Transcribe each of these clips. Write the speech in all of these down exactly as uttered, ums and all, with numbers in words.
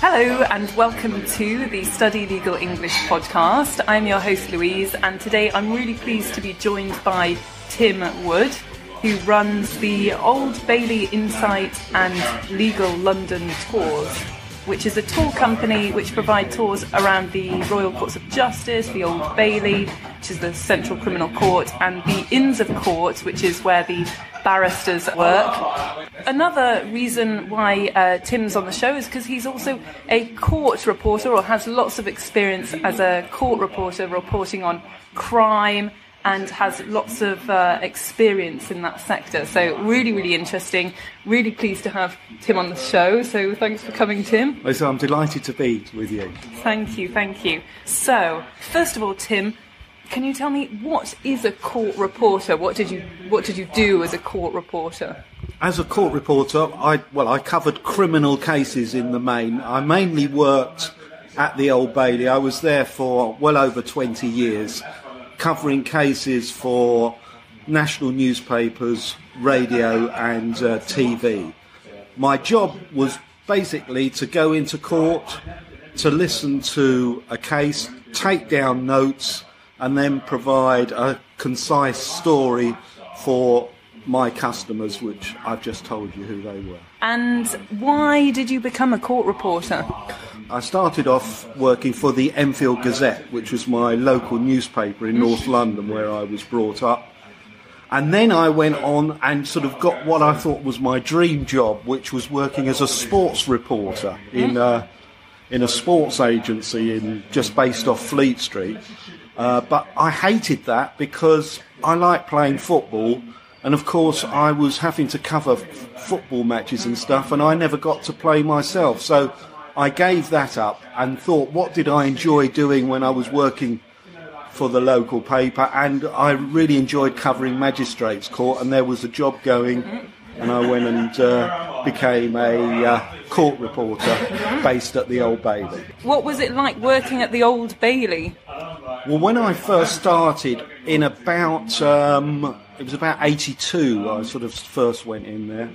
Hello and welcome to the Study Legal English podcast. I'm your host Louise, and today I'm really pleased to be joined by Tim Wood, who runs the Old Bailey Insight and Legal London Tours, which is a tour company which provide tours around the Royal Courts of Justice, the Old Bailey, which is the Central Criminal Court, and the Inns of Court, which is where the barristers work. Another reason why uh, Tim's on the show is because he's also a court reporter, or has lots of experience as a court reporter reporting on crime, and has lots of uh, experience in that sector. So really, really interesting. Really pleased to have Tim on the show. So thanks for coming, Tim. So I'm delighted to be with you. Thank you, thank you. So first of all, Tim, can you tell me, what is a court reporter? What did you What did you do as a court reporter? As a court reporter, I well, I covered criminal cases in the main. I mainly worked at the Old Bailey. I was there for well over twenty years. Covering cases for national newspapers, radio and uh, T V. My job was basically to go into court, to listen to a case, take down notes and then provide a concise story for my customers, which I've just told you who they were. And why did you become a court reporter? I started off working for the Enfield Gazette, which was my local newspaper in North London where I was brought up. And then I went on and sort of got what I thought was my dream job, which was working as a sports reporter in a, in a sports agency in just based off Fleet Street. Uh, but I hated that because I like playing football. And of course, I was having to cover f- football matches and stuff, and I never got to play myself. So I gave that up and thought, what did I enjoy doing when I was working for the local paper? And I really enjoyed covering magistrates' court, and there was a job going, and I went and uh, became a uh, court reporter based at the Old Bailey. What was it like working at the Old Bailey? Well, when I first started in about, um, it was about eighty-two, I sort of first went in there.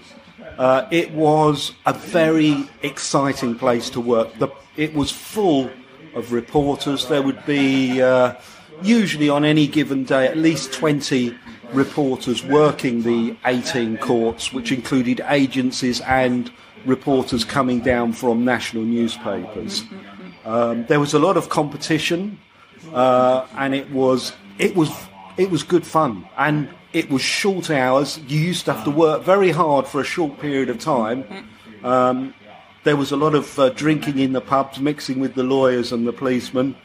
Uh, it was a very exciting place to work. The, it was full of reporters. There would be uh, usually on any given day at least twenty reporters working the eighteen courts, which included agencies and reporters coming down from national newspapers. Um, there was a lot of competition, uh, and it was it was it was good fun. And it was short hours. You used to have to work very hard for a short period of time. Um, there was a lot of uh, drinking in the pubs, mixing with the lawyers and the policemen.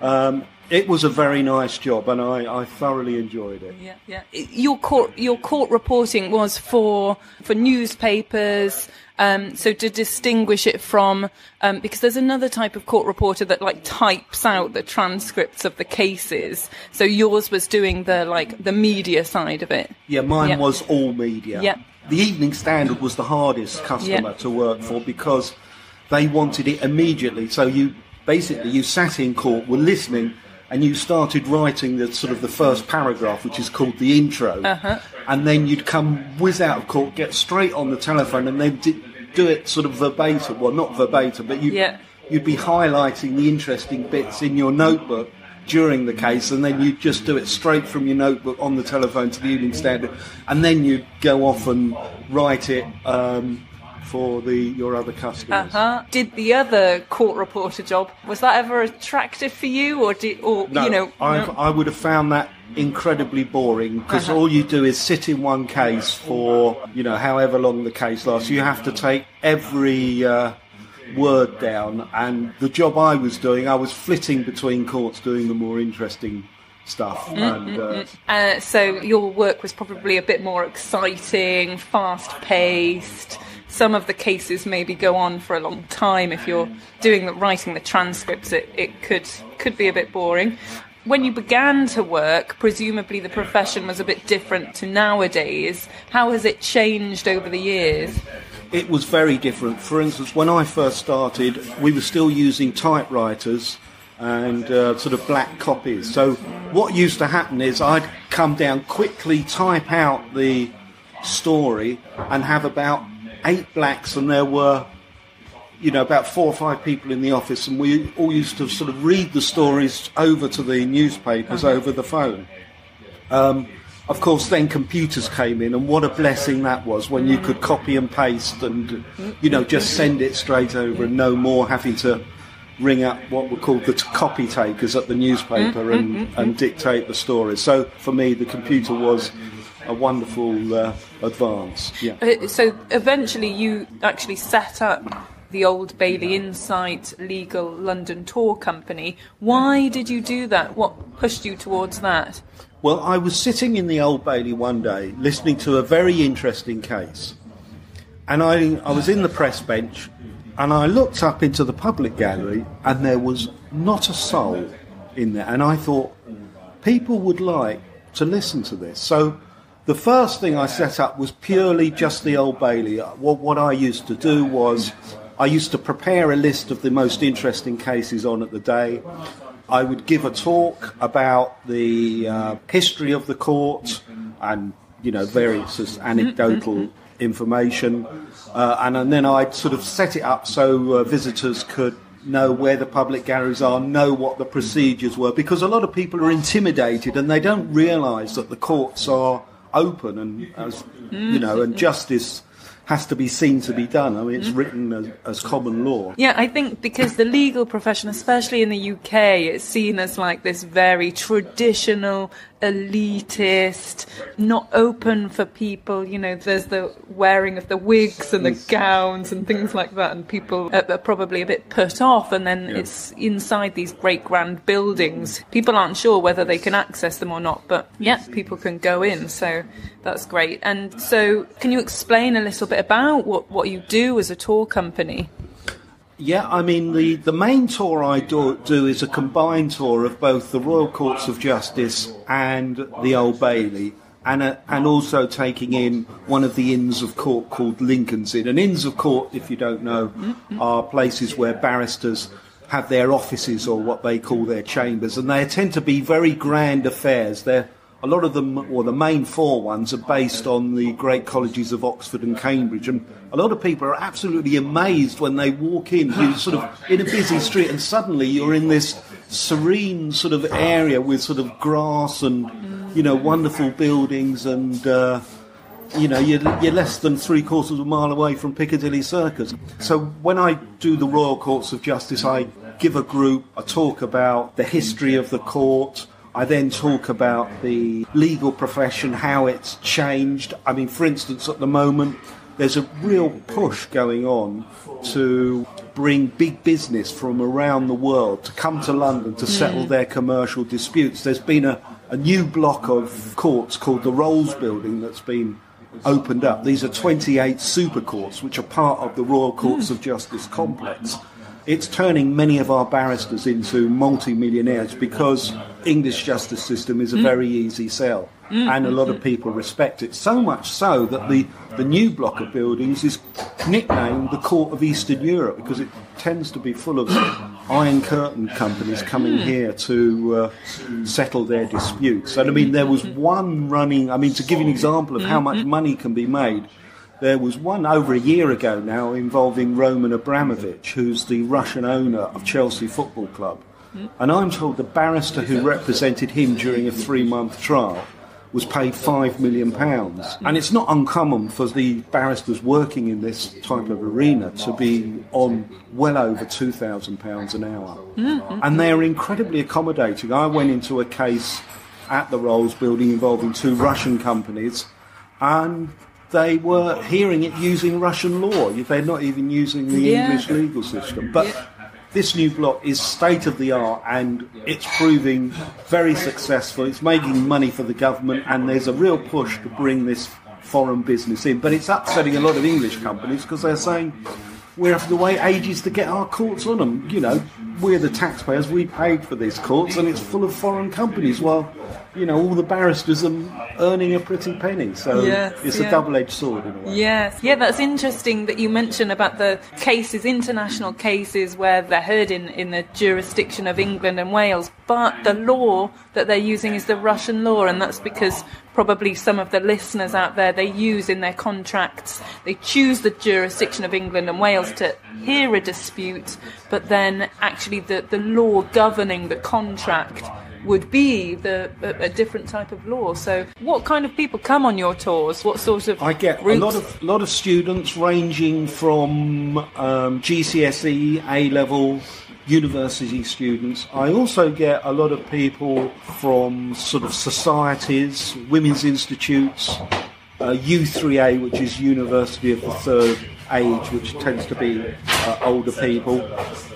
Um, it was a very nice job, and I, I thoroughly enjoyed it. Yeah, yeah. Your court, your court reporting was for for newspapers. Um, so to distinguish it from, um, because there's another type of court reporter that like types out the transcripts of the cases. So yours was doing the like the media side of it. Yeah, mine yep. was all media. Yep. The Evening Standard was the hardest customer yep. to work for because they wanted it immediately. So you basically you sat in court, were listening, and you started writing the sort of the first paragraph, which is called the intro, uh-huh. and then you'd come whiz out of court, get straight on the telephone, and then did. do it sort of verbatim, well not verbatim, but you'd, yeah. you'd be highlighting the interesting bits in your notebook during the case, and then you'd just do it straight from your notebook on the telephone to the Evening Standard, and then you'd go off and write it um, for the your other customers. Uh-huh. Did the other court reporter job, was that ever attractive for you? or, did, or no, you know, I've, no, I would have found that incredibly boring, because uh-huh. all you do is sit in one case for, you know, however long the case lasts. You have to take every uh, word down, and the job I was doing, I was flitting between courts doing the more interesting stuff. Mm-hmm. And, uh, uh, so your work was probably a bit more exciting, fast-paced. Some of the cases maybe go on for a long time. If you're doing the writing the transcripts, it, it could could be a bit boring. When you began to work, presumably the profession was a bit different to nowadays. How has it changed over the years? It was very different. For instance, when I first started, we were still using typewriters and uh, sort of black copies. So what used to happen is I'd come down, quickly type out the story, and have about eight blacks, and there were you know, about four or five people in the office, and we all used to sort of read the stories over to the newspapers over the phone. Um, of course, then computers came in, and what a blessing that was when you could copy and paste and, you know, just send it straight over and no more having to ring up what were called the copy takers at the newspaper and, and dictate the stories. So, for me, the computer was a wonderful uh, advance. Yeah. Uh, so, eventually you actually set up the Old Bailey Insight Legal London Tour Company. Why did you do that? What pushed you towards that? Well, I was sitting in the Old Bailey one day listening to a very interesting case. And I, I was in the press bench, and I looked up into the public gallery, and there was not a soul in there. And I thought, people would like to listen to this. So the first thing I set up was purely just the Old Bailey. What, what I used to do was, I used to prepare a list of the most interesting cases on at the day. I would give a talk about the uh, history of the court and, you know, various anecdotal information, uh, and, and then I'd sort of set it up so uh, visitors could know where the public galleries are, know what the procedures were, because a lot of people are intimidated and they don't realise that the courts are open and, as, you know, and justice has to be seen to be done. I mean, it's written as, as common law. Yeah, I think because the legal profession, especially in the U K, it's seen as like this very traditional, elitist, not open for people. You know, there's the wearing of the wigs and the gowns and things like that, and people are probably a bit put off. And then yeah. It's inside these great grand buildings. People aren't sure whether they can access them or not, but yeah, people can go in, so that's great. And so can you explain a little bit about what, what you do as a tour company? Yeah, I mean, the, the main tour I do, do is a combined tour of both the Royal Courts of Justice and the Old Bailey, and a, and also taking in one of the Inns of Court called Lincoln's Inn. And Inns of Court, if you don't know, are places where barristers have their offices or what they call their chambers, and they tend to be very grand affairs. They're A lot of them, or the main four ones, are based on the great colleges of Oxford and Cambridge. And a lot of people are absolutely amazed when they walk in, you're sort of in a busy street, and suddenly you're in this serene sort of area with sort of grass and, you know, wonderful buildings. And, uh, you know, you're, you're less than three quarters of a mile away from Piccadilly Circus. So when I do the Royal Courts of Justice, I give a group a talk about the history of the court. I then talk about the legal profession, how it's changed. I mean, for instance, at the moment, there's a real push going on to bring big business from around the world to come to London to settle their commercial disputes. There's been a, a new block of courts called the Rolls Building that's been opened up. These are twenty-eight super courts, which are part of the Royal Courts of Justice complex. It's turning many of our barristers into multi-millionaires because English justice system is a very easy sell, and a lot of people respect it. So much so that the, the new block of buildings is nicknamed the Court of Eastern Europe because it tends to be full of Iron Curtain companies coming here to uh, settle their disputes. And I mean, there was one running, I mean, to give you an example of how much money can be made, there was one over a year ago now involving Roman Abramovich, who's the Russian owner of Chelsea Football Club. And I'm told the barrister who represented him during a three-month trial was paid five million pounds. And it's not uncommon for the barristers working in this type of arena to be on well over two thousand pounds an hour. And they are incredibly accommodating. I went into a case at the Rolls Building involving two Russian companies, and they were hearing it using Russian law. They're not even using the yeah. English legal system. But yeah. This new block is state-of-the-art, and it's proving very successful. It's making money for the government, and there's a real push to bring this foreign business in. But it's upsetting a lot of English companies because they're saying, we're having to wait ages to get our courts on them. You know, we're the taxpayers, we paid for these courts, and it's full of foreign companies. Well, you know, all the barristers are earning a pretty penny. So yes, it's yeah. a double-edged sword in a way. Yes, yeah, that's interesting that you mention about the cases, international cases where they're heard in, in the jurisdiction of England and Wales, but the law that they're using is the Russian law, and that's because probably some of the listeners out there, they use in their contracts, they choose the jurisdiction of England and Wales to hear a dispute, but then actually the, the law governing the contract would be the a, a different type of law. So what kind of people come on your tours? What sort of I get routes? a lot of lot of students ranging from um, G C S E, A-level, university students. I also get a lot of people from sort of societies, women's institutes, uh, U three A, which is University of the Third Age, which tends to be uh, older people,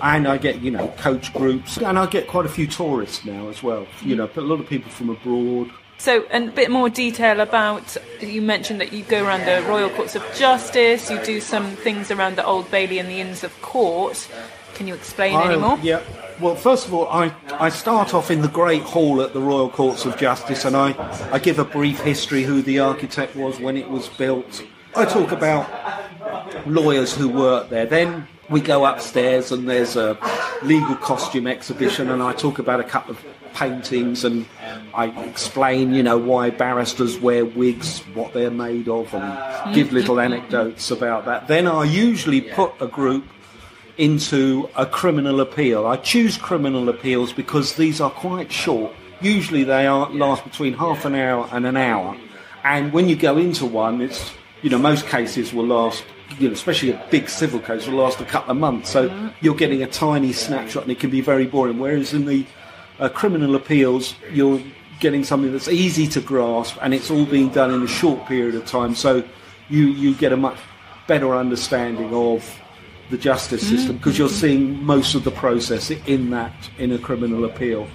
and I get, you know, coach groups, and I get quite a few tourists now as well, you know, but a lot of people from abroad. So, and a bit more detail about, you mentioned that you go around the Royal Courts of Justice, you do some things around the Old Bailey and the Inns of Court. Can you explain I, any more? Yeah. Well, first of all, I, I start off in the Great Hall at the Royal Courts of Justice, and I, I give a brief history, who the architect was, when it was built. I talk about lawyers who work there. Then we go upstairs and there's a legal costume exhibition, and I talk about a couple of paintings, and I explain, you know, why barristers wear wigs, what they're made of, and give little anecdotes about that. Then I usually put a group into a criminal appeal. I choose criminal appeals because these are quite short. Usually they are last between half an hour and an hour. And when you go into one, it's, you know, most cases will last, you know, especially a big civil case will last a couple of months. So you're getting a tiny snapshot and it can be very boring. Whereas in the uh, criminal appeals, you're getting something that's easy to grasp and it's all being done in a short period of time. So you, you get a much better understanding of the justice system because you're seeing most of the process in that, in a criminal appeal.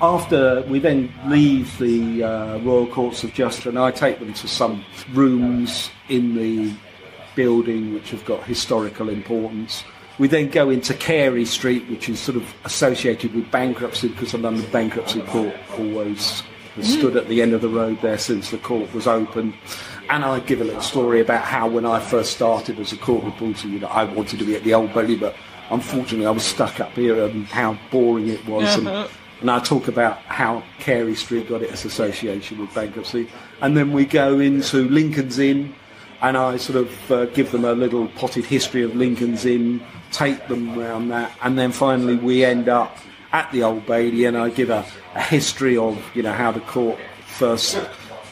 After we then leave the uh, Royal Courts of Justice, and I take them to some rooms in the building which have got historical importance. We then go into Carey Street, which is sort of associated with bankruptcy because the London Bankruptcy Court always has stood at the end of the road there since the court was opened. And I give a little story about how when I first started as a court reporter, you know, I wanted to be at the Old Bailey, but unfortunately I was stuck up here and how boring it was. Uh-huh. and, and I talk about how Carey Street got its association with bankruptcy. And then we go into Lincoln's Inn, and I sort of uh, give them a little potted history of Lincoln's Inn, take them round that, and then finally we end up at the Old Bailey, and I give a, a history of, you know, how the court first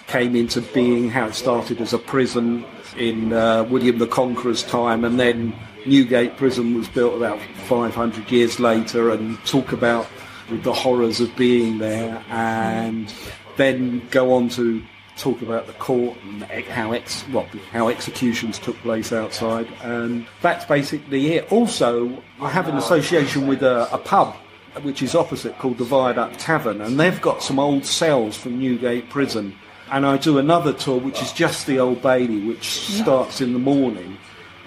came into being, how it started as a prison in uh, William the Conqueror's time, and then Newgate Prison was built about five hundred years later, and talk about the horrors of being there, and then go on to talk about the court and how ex well, how executions took place outside, and that's basically it. Also, I have an association with a, a pub which is opposite called the Viaduct Tavern, and they've got some old cells from Newgate Prison. And I do another tour, which is just the Old Bailey, which starts in the morning.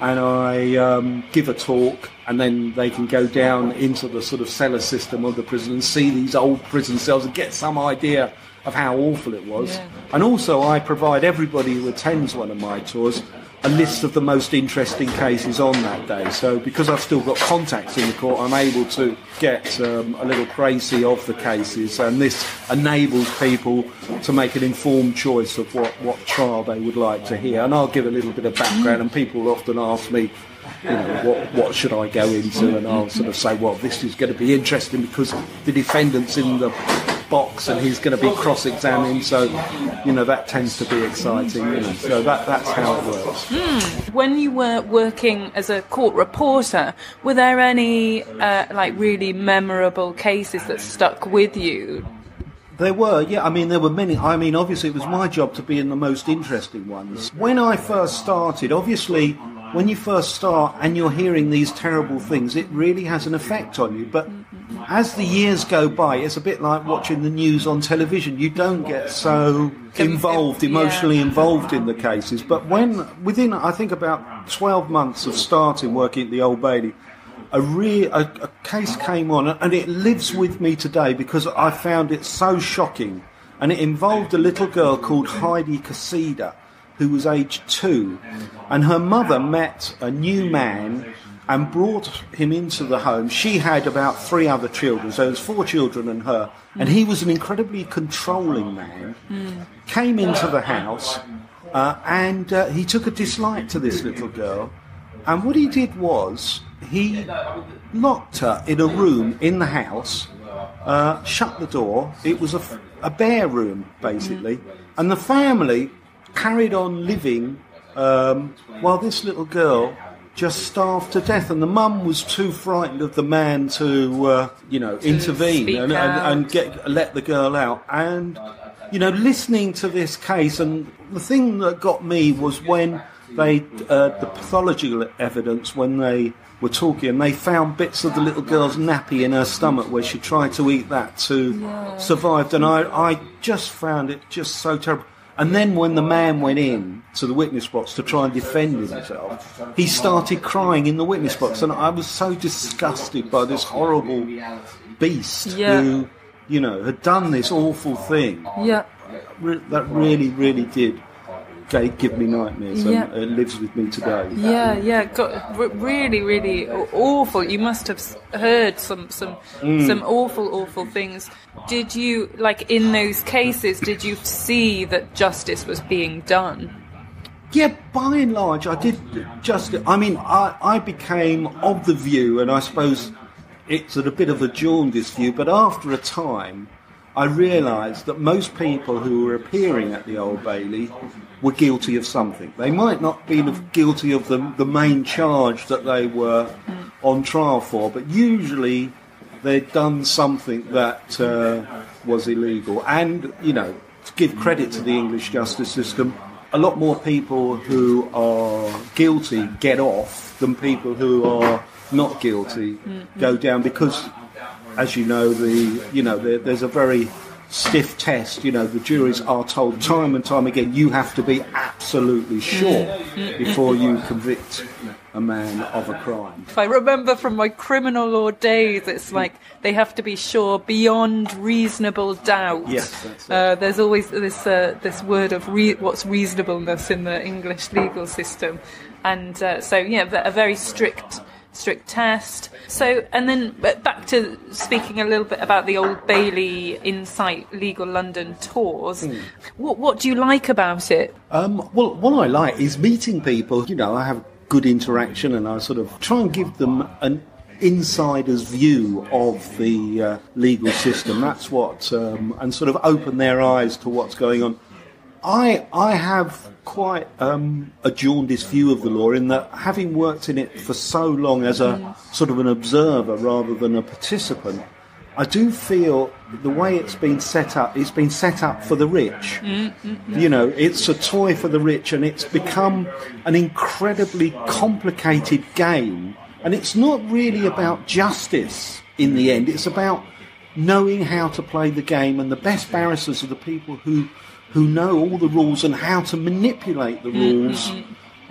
And I um, give a talk, and then they can go down into the sort of cellar system of the prison and see these old prison cells and get some idea of how awful it was. Yeah. And also I provide everybody who attends one of my tours a list of the most interesting cases on that day. So because I've still got contacts in the court, I'm able to get um, a little précis of the cases, and this enables people to make an informed choice of what, what trial they would like to hear. And I'll give a little bit of background, and people often ask me, you know, what, what should I go into? And I'll sort of say, well, this is going to be interesting because the defendant's in the box and he's going to be cross-examined, so you know that tends to be exciting, you know, so that that's how it works. Mm. When you were working as a court reporter, were there any uh, like really memorable cases that stuck with you? There were, yeah. I mean, there were many. I mean, obviously it was my job to be in the most interesting ones. When I first started, obviously when you first start and you're hearing these terrible things, it really has an effect on you. But as the years go by, it's a bit like watching the news on television. You don't get so involved, emotionally involved in the cases. But when, within, I think, about twelve months of starting working at the Old Bailey, a, re- a, a case came on, and it lives with me today because I found it so shocking and it involved a little girl called Heidi Cassida, who was aged two, and her mother met a new man and brought him into the home. She had about three other children, so it was four children and her, and he was an incredibly controlling man, mm. came into the house, uh, and uh, he took a dislike to this little girl, and what he did was he locked her in a room in the house, uh, shut the door. It was a, a bare room, basically, mm. and the family carried on living um, while this little girl just starved to death, and the mum was too frightened of the man to, uh, you know, to intervene and, and, and get let the girl out. And, you know, listening to this case, and the thing that got me was when they, uh, the pathological evidence, when they were talking, and they found bits of the little girl's nappy in her stomach where she tried to eat that to yeah. survive. And I, I just found it just so terrible. And then when the man went in to the witness box to try and defend himself, he started crying in the witness box. And I was so disgusted by this horrible beast yeah. who, you know, had done this awful thing. Yeah. That really, really did give me nightmares, yeah. and it lives with me today. Yeah, yeah. Got really, really awful. You must have heard some, some, mm. some awful, awful things. Did you, like, in those cases, did you see that justice was being done? Yeah, by and large, I did justice. I mean, I, I became of the view, and I suppose it's a bit of a jaundiced view, but after a time, I realised that most people who were appearing at the Old Bailey were guilty of something. They might not be guilty of the, the main charge that they were on trial for, but usually they'd done something that uh, was illegal. And, you know, to give credit to the English justice system, a lot more people who are guilty get off than people who are not guilty go down, because, as you know, the you know the, there's a very stiff test. You know, the juries are told time and time again, you have to be absolutely sure before you convict a man of a crime. If I remember from my criminal law days, it's like they have to be sure beyond reasonable doubt. Yes, that's it. Uh, there's always this uh, this word of re- what's reasonableness in the English legal system, and uh, so yeah, a very strict. strict test. So, and then back to speaking a little bit about the Old Bailey Insight Legal London Tours. Mm. What what do you like about it? Um, well, what I like is meeting people. You know, I have good interaction, and I sort of try and give them an insider's view of the uh, legal system. That's what, um, and sort of open their eyes to what's going on. I I have quite um, a jaundiced view of the law, in that, having worked in it for so long as a sort of an observer rather than a participant, I do feel the way it's been set up, it's been set up for the rich. You know, it's a toy for the rich, and it's become an incredibly complicated game. And it's not really about justice in the end. It's about knowing how to play the game, and the best barristers are the people who... who know all the rules and how to manipulate the rules.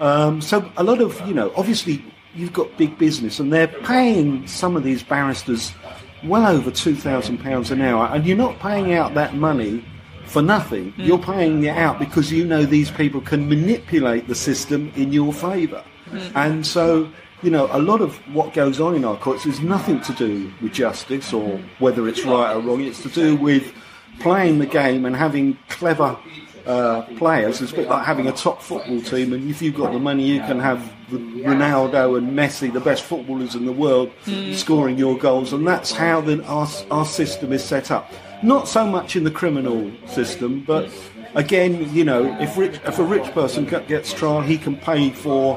Um, so a lot of, you know, obviously you've got big business, and they're paying some of these barristers well over two thousand pounds an hour, and you're not paying out that money for nothing. You're paying it out because you know these people can manipulate the system in your favour. And so, you know, a lot of what goes on in our courts is nothing to do with justice or whether it's right or wrong. It's to do with playing the game and having clever uh, players. It's a bit like having a top football team, and if you've got the money, you can have the Ronaldo and Messi, the best footballers in the world, mm. scoring your goals, and that's how the, our, our system is set up. Not so much in the criminal system, but again, you know, if, rich, if a rich person gets trial, he can pay for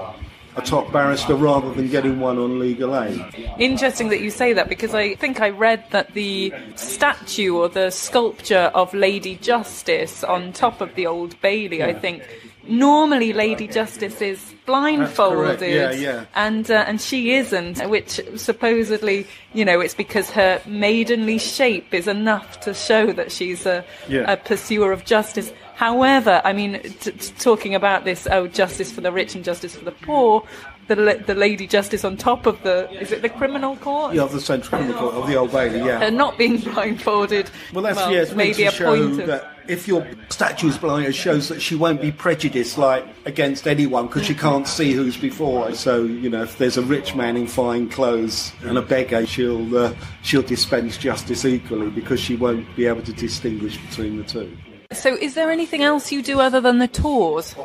a top barrister rather than getting one on legal aid. Interesting that you say that, because I think I read that the statue or the sculpture of Lady Justice on top of the Old Bailey, yeah. I think, normally Lady Justice is blindfolded, yeah, yeah. and uh, and she isn't, which supposedly, you know, it's because her maidenly shape is enough to show that she's a, yeah. a pursuer of justice. However, I mean, t- t- talking about this, oh, justice for the rich and justice for the poor, the the lady justice on top of the, is it the criminal court? Yeah, of the Central Criminal Court, of the Old Bailey, yeah. And not being blindfolded. Well, that's, well, yeah, it's maybe meant to appointed. Show that if your statue is blind, it shows that she won't be prejudiced, like, against anyone, because she can't see who's before her. So, you know, if there's a rich man in fine clothes and a beggar, she'll, uh, she'll dispense justice equally, because she won't be able to distinguish between the two. So is there anything else you do other than the tours?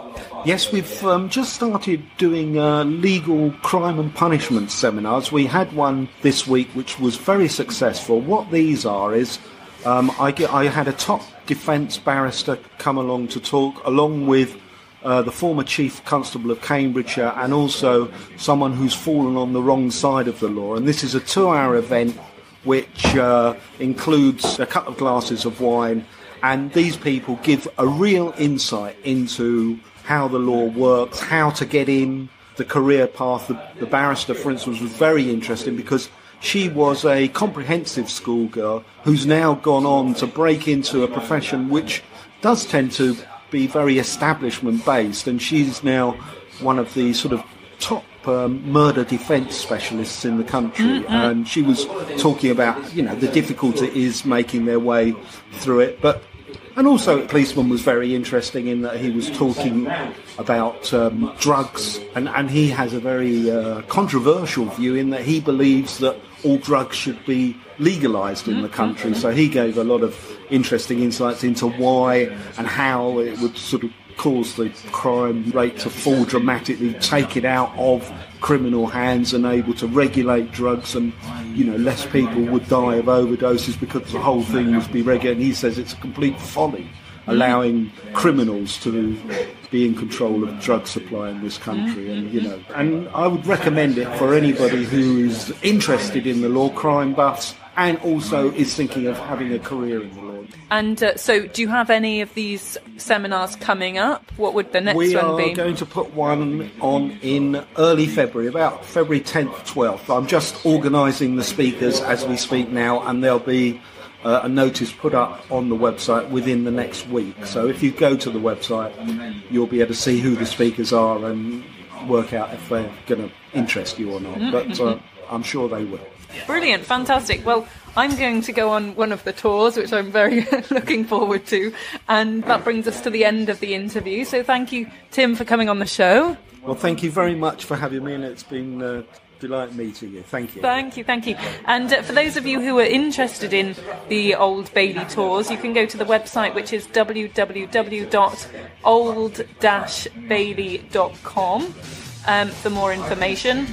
Yes, we've um, just started doing uh, legal crime and punishment seminars. We had one this week which was very successful. What these are is um, I, get, I had a top defence barrister come along to talk, along with uh, the former Chief Constable of Cambridgeshire and also someone who's fallen on the wrong side of the law. And this is a two-hour event which uh, includes a couple of glasses of wine. And these people give a real insight into how the law works, how to get in, the career path. The, the barrister, for instance, was very interesting because she was a comprehensive schoolgirl who's now gone on to break into a profession which does tend to be very establishment-based. And she's now one of the sort of top Um, murder defence specialists in the country, mm-hmm. and she was talking about, you know, the difficulty is making their way through it. But and also a policeman was very interesting in that he was talking about um, drugs, and, and he has a very uh, controversial view in that he believes that all drugs should be legalised in the country. So he gave a lot of interesting insights into why and how it would sort of cause the crime rate to fall dramatically, take it out of criminal hands and able to regulate drugs, and, you know, less people would die of overdoses because the whole thing would be regulated. And he says it's a complete folly allowing criminals to be in control of drug supply in this country. And, you know, and I would recommend it for anybody who is interested in the law, crime buffs, and also is thinking of having a career in the law. And uh, so do you have any of these seminars coming up? What would the next we one be? We are going to put one on in early February, about February tenth, twelfth. I'm just organising the speakers as we speak now, and there'll be uh, a notice put up on the website within the next week. So if you go to the website, you'll be able to see who the speakers are and work out if they're going to interest you or not. But uh, I'm sure they will. Brilliant, fantastic. Well, I'm going to go on one of the tours, which I'm very looking forward to. And that brings us to the end of the interview. So thank you, Tim, for coming on the show. Well, thank you very much for having me, and it's been a delight meeting you. Thank you. Thank you, thank you. And uh, for those of you who are interested in the Old Bailey tours, you can go to the website, which is w w w dot old dash bailey dot com um, for more information.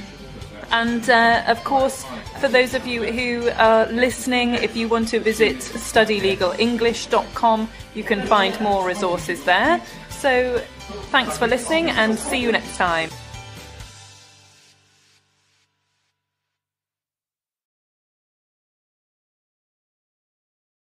And, uh, of course, for those of you who are listening, if you want to visit study legal english dot com, you can find more resources there. So thanks for listening, and see you next time.